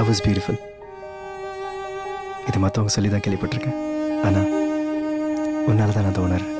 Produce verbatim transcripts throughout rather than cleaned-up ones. love is beautiful. இது மற்றவங்க சொல்லி தான் கேள்விப்பட்டிருக்கேன். ஆனால் உன்னால தான் நான் தோணுறேன்.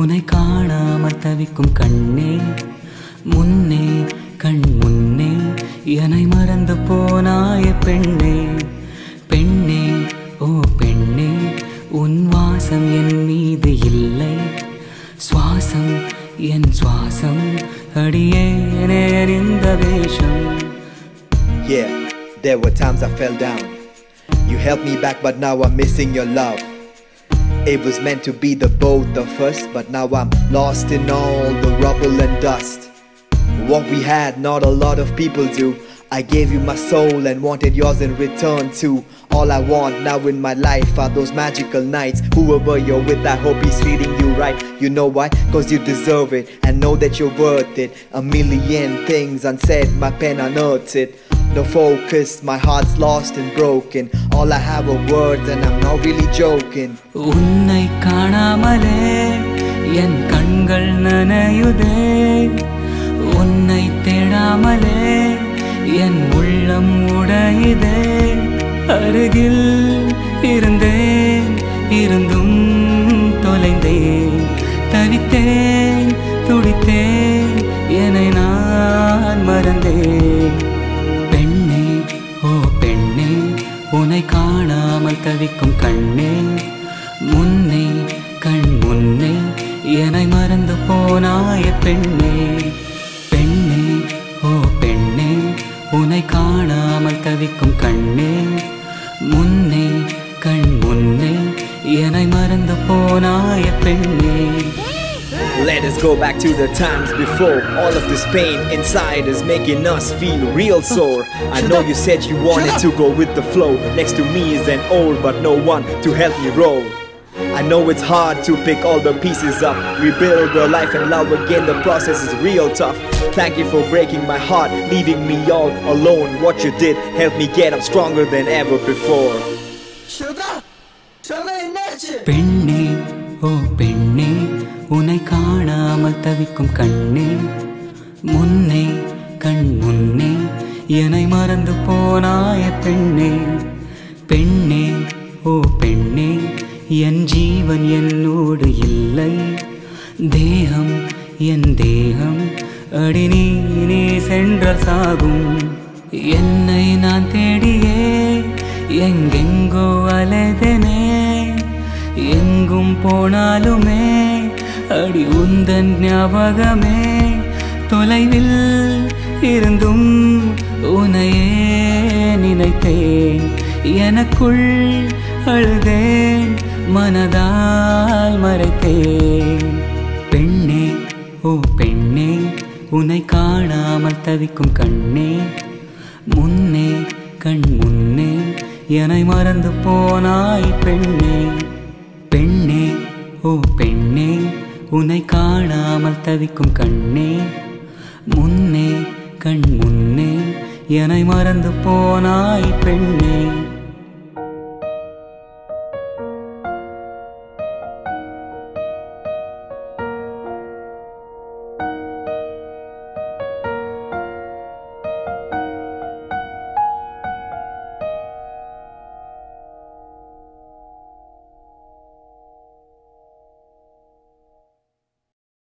உன்னை காணாமல் தவிக்கும் கண்ணே, முன்னே கண் முன்னே என்னை மறந்து போனாய பெண்ணே. பெண்ணே ஓ பெண்ணே, உன் வாசம் என் மீது இல்லை, சுவாசம் என் சுவாசம், அடியே எறிந்த வேஷம். Yeah, there were times I fell down. You helped me back, but now I'm missing your love. It was meant to be the both of us, but now I'm lost in all the rubble and dust. What we had, not a lot of people do. I gave you my soul and wanted yours in return too. All I want now in my life are those magical nights. Whoever you're with, I hope he's treating you right. You know why? Cause you deserve it and know that you're worth it. A million things unsaid, my pen unearths it. No focus, my heart's lost and broken. All I have are words and I'm not really joking. உன்னை காணாமலே என் கண்கள் நனையுதே, உன்னை தேடாமலே என் உள்ளம் உடையுதே. அருகில் இருந்தேன், இருந்தும் தொலைந்தேன், தவித்தேன் துடித்தேன், என்னை நான் மறந்தேன். உன்னை காணாமல் தவிக்கும் கண்ணே, முன்னே கண் முன்னே என்னை மறந்து போனாய பெண்ணே. பெண்ணே ஓ பெண்ணே, உன்னை காணாமல் தவிக்கும் கண்ணே, முன்னே கண் முன்னே என்னை மறந்து போனாய பெண்ணே. Let us go back to the times before. All of this pain inside is making us feel real sore. I know you said you wanted to go with the flow. Next to me is an old but no one to help me roll. I know it's hard to pick all the pieces up, rebuild the life and love again. The process is real tough. Thank you for breaking my heart, leaving me all alone. What you did helped me get up stronger than ever before. Penne ho Penna, உன்னை காணாமல் தவிக்கும் கண்ணே, முன்னே கண் முன்னே என்னை மறந்து போனாய பெண்ணே. பெண்ணே ஓ பெண்ணே, என் ஜீவன் என்னோடு இல்லை, தேகம் என் தேகம், அடி நீ நீ சென்றால் சாகும். என்னை நான் தேடியே எங்கெங்கோ அலைதனே, எங்கும் போனாலுமே அடி உந்தன் ஞாபகமே. தொலைவில் இருந்தும் உனையே நினைத்தேன், எனக்குள் அழுதேன், மனதால் மறைத்தேன். பெண்ணே ஓ பெண்ணே, உன்னை காணாமல் தவிக்கும் கண்ணே, முன்னே கண் முன்னே என்னை மறந்து போனாய் பெண்ணே. பெண்ணே ஓ பெண்ணே, உன்னை காணாமல் தவிக்கும் கண்ணே, முன்னே கண் முன்னே என்னை மறந்து போனாய் பெண்ணே.